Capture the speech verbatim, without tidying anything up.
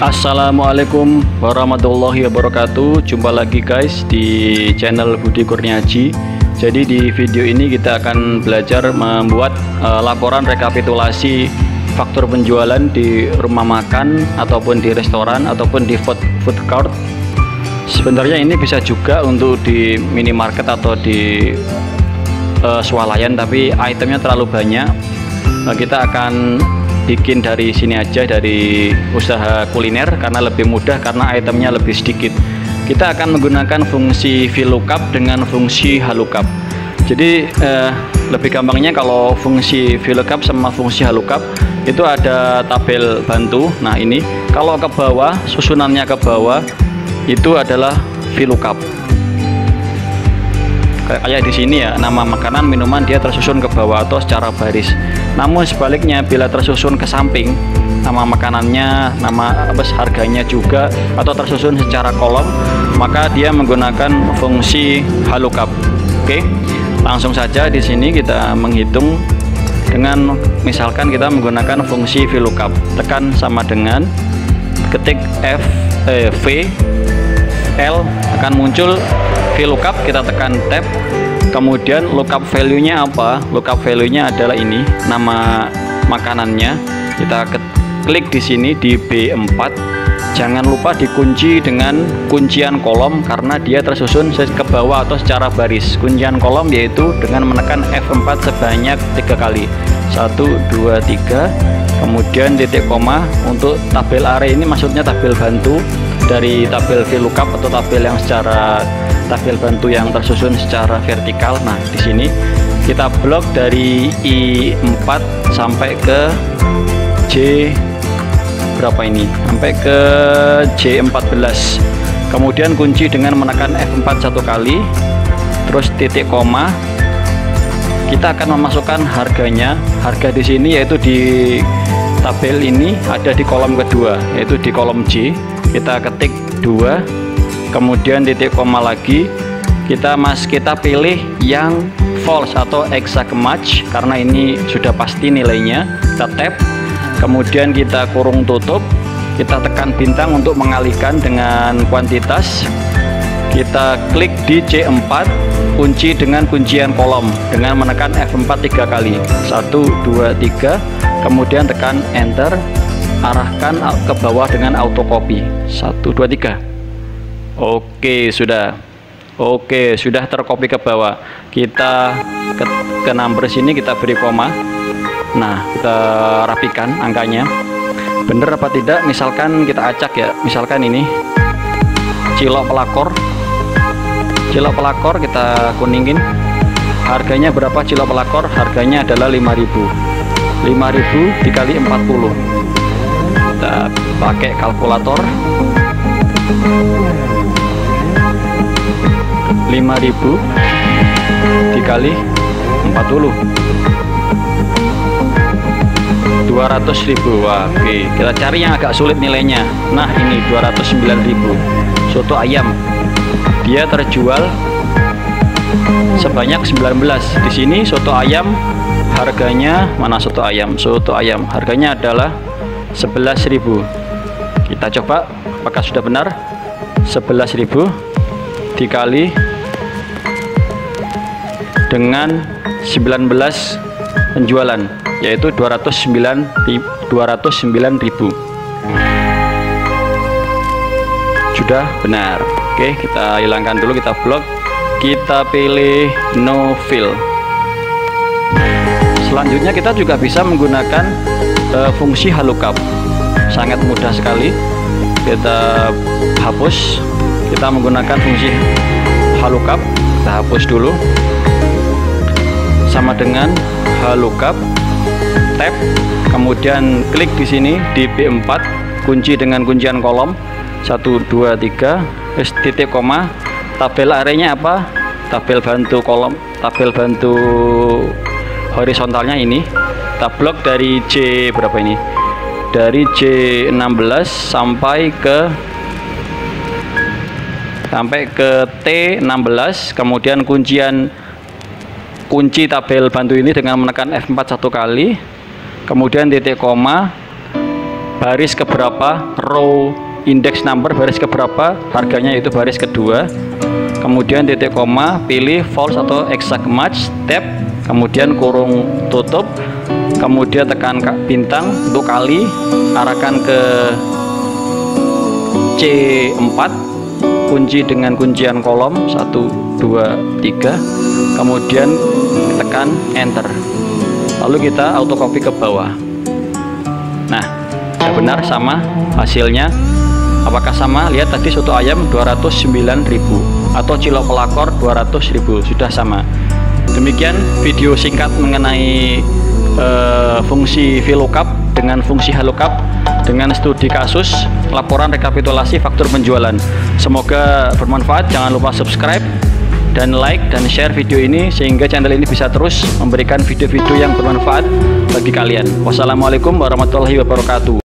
Assalamualaikum warahmatullahi wabarakatuh. Jumpa lagi guys di channel Budi Kurniaji. Jadi di video ini kita akan belajar membuat uh, laporan rekapitulasi faktur penjualan di rumah makan ataupun di restoran ataupun di food, food court. Sebenarnya ini bisa juga untuk di minimarket atau di uh, swalayan, tapi itemnya terlalu banyak. Nah, kita akan bikin dari sini aja, dari usaha kuliner, karena lebih mudah, karena itemnya lebih sedikit. Kita akan menggunakan fungsi VLOOKUP dengan fungsi HLOOKUP. Jadi eh, lebih gampangnya kalau fungsi VLOOKUP sama fungsi HLOOKUP itu ada tabel bantu. Nah ini kalau ke bawah, susunannya ke bawah itu adalah VLOOKUP. Kayak di sini ya, nama makanan minuman dia tersusun ke bawah atau secara baris. Namun sebaliknya bila tersusun ke samping, nama makanannya, nama apa, harganya juga atau tersusun secara kolom, maka dia menggunakan fungsi HLOOKUP. Oke, langsung saja di sini kita menghitung dengan misalkan kita menggunakan fungsi VLOOKUP. Tekan sama dengan ketik F eh, V L akan muncul VLOOKUP, kita tekan tab, kemudian lookup value-nya apa? Lookup value-nya adalah ini, nama makanannya. Kita klik di sini di B empat. Jangan lupa dikunci dengan kuncian kolom karena dia tersusun ke bawah atau secara baris. Kuncian kolom yaitu dengan menekan F empat sebanyak tiga kali. satu dua tiga. Kemudian titik koma untuk tabel array, ini maksudnya tabel bantu dari tabel VLOOKUP atau tabel yang secara tabel bantu yang tersusun secara vertikal. Nah, di sini kita blok dari I empat sampai ke J berapa ini? Sampai ke J empat belas. Kemudian kunci dengan menekan F empat satu kali, terus titik koma. Kita akan memasukkan harganya. Harga di sini yaitu di tabel ini ada di kolom kedua, yaitu di kolom J. Kita ketik dua, kemudian titik koma lagi, kita mas kita pilih yang false atau exact match karena ini sudah pasti nilainya. Kita tap, kemudian kita kurung tutup, kita tekan bintang untuk mengalihkan dengan kuantitas, kita klik di C empat, kunci dengan kuncian kolom dengan menekan F empat tiga kali, satu dua tiga, kemudian tekan enter, arahkan ke bawah dengan auto copy, satu dua tiga. Oke, sudah. Oke, sudah tercopy ke bawah. Kita ke, ke number sini kita beri koma. Nah, kita rapikan angkanya. Bener apa tidak? Misalkan kita acak ya. Misalkan ini cilok pelakor. Cilok pelakor kita kuningin. Harganya berapa cilok pelakor? Harganya adalah lima ribu. lima ribu dikali empat puluh. Kita pakai kalkulator. lima ribu dikali empat puluh, dua ratus ribu. Wah, oke, kita cari yang agak sulit nilainya. Nah ini dua ratus sembilan ribu. Soto ayam dia terjual sebanyak sembilan belas. Di sini soto ayam harganya, mana soto ayam? Soto ayam harganya adalah sebelas ribu. Kita coba apakah sudah benar. Sebelas ribu dikali dengan sembilan belas penjualan yaitu dua ratus sembilan ribu. Sudah benar. Oke, kita hilangkan dulu, kita blok, kita pilih no fill. Selanjutnya kita juga bisa menggunakan uh, fungsi HLOOKUP. Sangat mudah sekali. Kita hapus, kita menggunakan fungsi HLOOKUP, kita hapus dulu sama dengan HLOOKUP, tab, kemudian klik di sini di B empat, kunci dengan kuncian kolom, satu dua tiga, titik koma. Tabel arenya apa? Tabel bantu kolom, tabel bantu horizontalnya ini. Kita blok dari J berapa ini? Dari J enam belas sampai ke sampai ke T enam belas, kemudian kuncian kunci tabel bantu ini dengan menekan F empat satu kali, kemudian titik koma, baris keberapa, row index number baris keberapa, harganya itu baris kedua, kemudian titik koma, pilih false atau exact match, tab, kemudian kurung tutup, kemudian tekan bintang untuk kali, arahkan ke C empat, kunci dengan kuncian kolom satu dua tiga, kemudian tekan enter, lalu kita auto copy ke bawah. Nah, sudah benar sama hasilnya. Apakah sama? Lihat tadi soto ayam dua ratus sembilan ribu atau cilok pelakor dua ratus ribu, sudah sama. Demikian video singkat mengenai uh, fungsi VLOOKUP dengan fungsi HLOOKUP dengan studi kasus, laporan rekapitulasi faktur penjualan. Semoga bermanfaat. Jangan lupa subscribe dan like dan share video ini sehingga channel ini bisa terus memberikan video-video yang bermanfaat bagi kalian. Wassalamualaikum warahmatullahi wabarakatuh.